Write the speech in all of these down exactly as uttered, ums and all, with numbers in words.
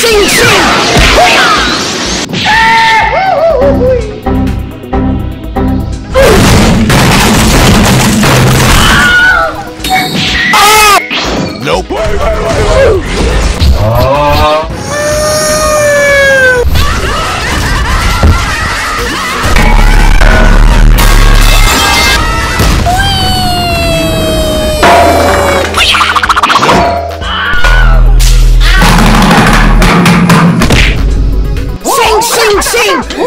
sing soon! Nope. Oh. Sing, sing, sing,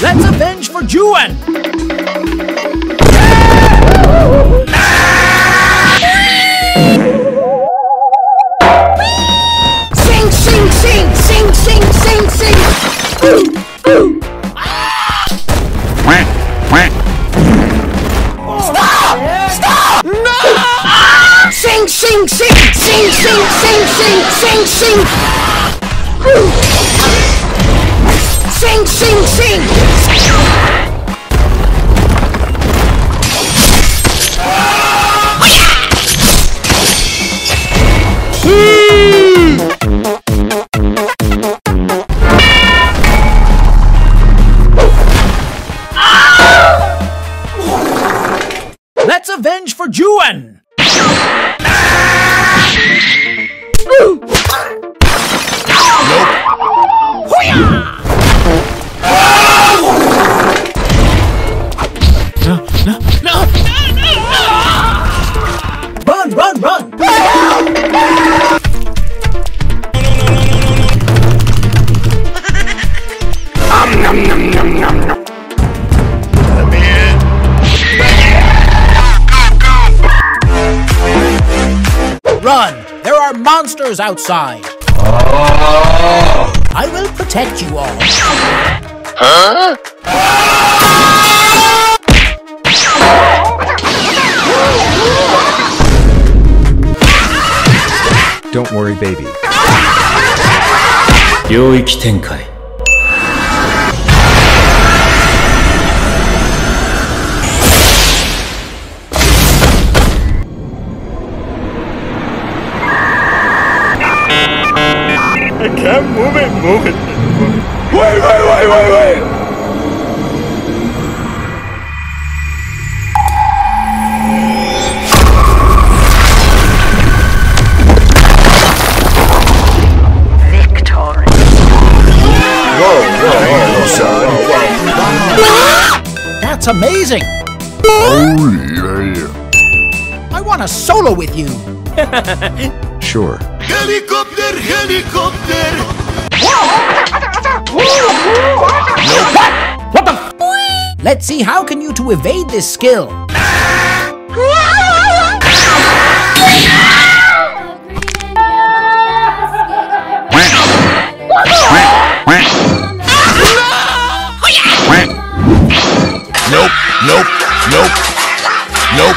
Let's avenge for Juan! Sing, sing, sing, sing, sing, sing, sing! Ooh, ooh! Stop! Stop! No! Sing, sing, sing, sing, sing, sing, sing, sing, sing! Sing, sing, sing! Let's avenge for Juan! Run! There are monsters outside! Oh. I will protect you all! Huh? Don't worry, baby. Yoiki Tenkai. I can't move it, move it. Wait, wait, wait, wait, wait! Victory. Whoa, whoa, whoa, sorry. That's amazing! Oh, yeah. I want a solo with you. Sure. Helicopter, helicopter! What? What the f? Let's see how can you to evade this skill. Nope, nope, nope, nope, nope.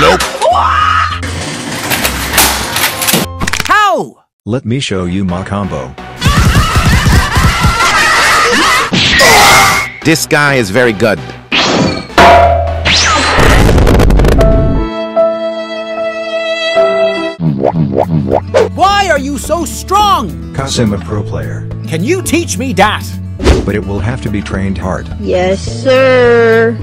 Nope. How? Let me show you my combo. This guy is very good. Why are you so strong? 'Cause I'm a pro player. Can you teach me that? But it will have to be trained hard. Yes, sir.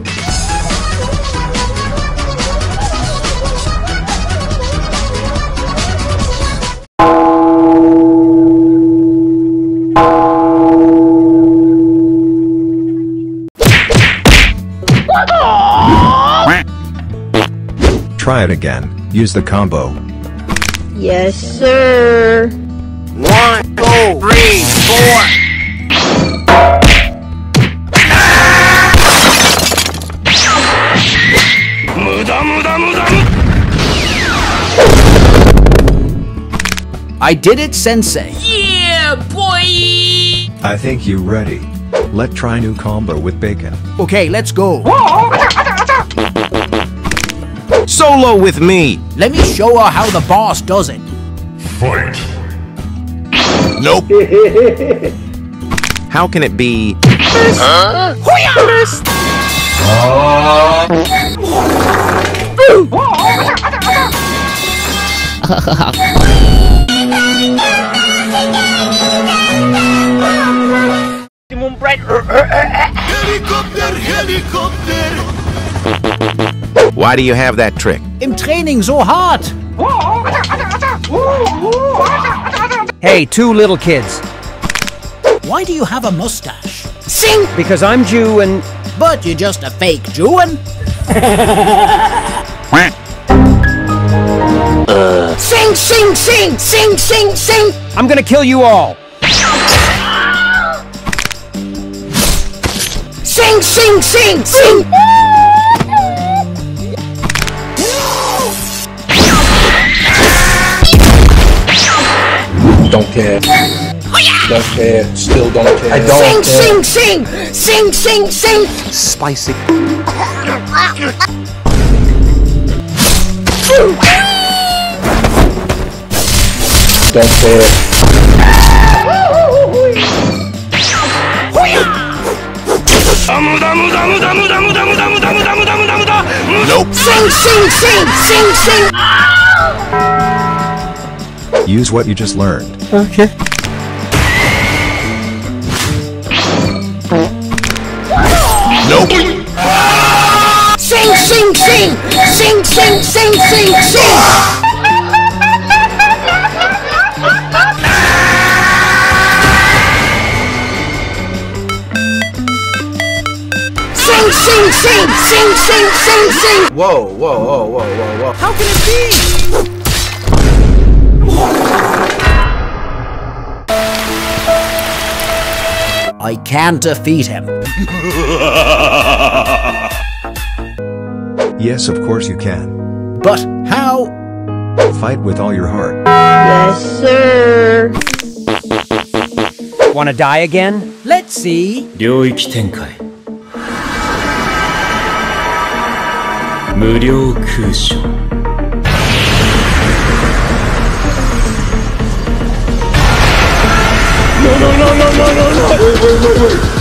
Try it again. Use the combo. Yes, sir. One, two, three, four. I did it, Sensei. Yeah, boy. I think you're ready. Let's try new combo with bacon. Okay, let's go. Solo with me! Let me show her how the boss does it. Fight! Nope. How can it be? Huh? Why do you have that trick? I'm training so hard. Hey, two little kids. Why do you have a mustache? Sing! Because I'm Jew and... But you're just a fake Jew and... uh. Sing, sing, sing, sing, sing, sing! I'm gonna kill you all. Sing, sing, sing, sing! Don't care. Don't care. Still don't care. I don't sing, care. Sing, sing, sing, sing, sing. Spicy. Don't care. Nope. Sing, sing, sing, sing, sing. Use what you just learned. Okay. Nope. Sing, sing, sing, sing, sing, sing, sing, sing. Sing, sing, sing, sing, sing, sing, sing. Whoa, whoa, whoa, whoa, whoa, whoa. How can it be? I can't defeat him. Yes, of course you can. But how? Fight with all your heart. Yes, sir. Wanna die again? Let's see. Ryouiki Tenkai. Muryou Kushou. No, no, no, no, no, no, no, wait, wait, wait, wait.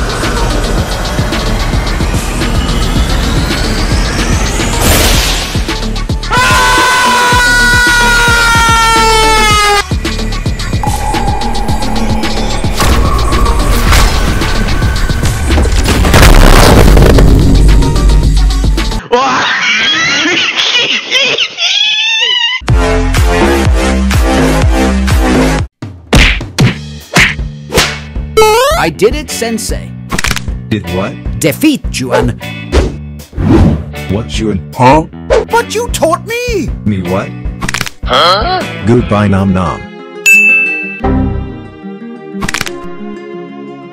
I did it, Sensei. Did what? Defeat Juan. What, Juan? Huh? But you taught me! Me what? Huh? Goodbye, NomNom.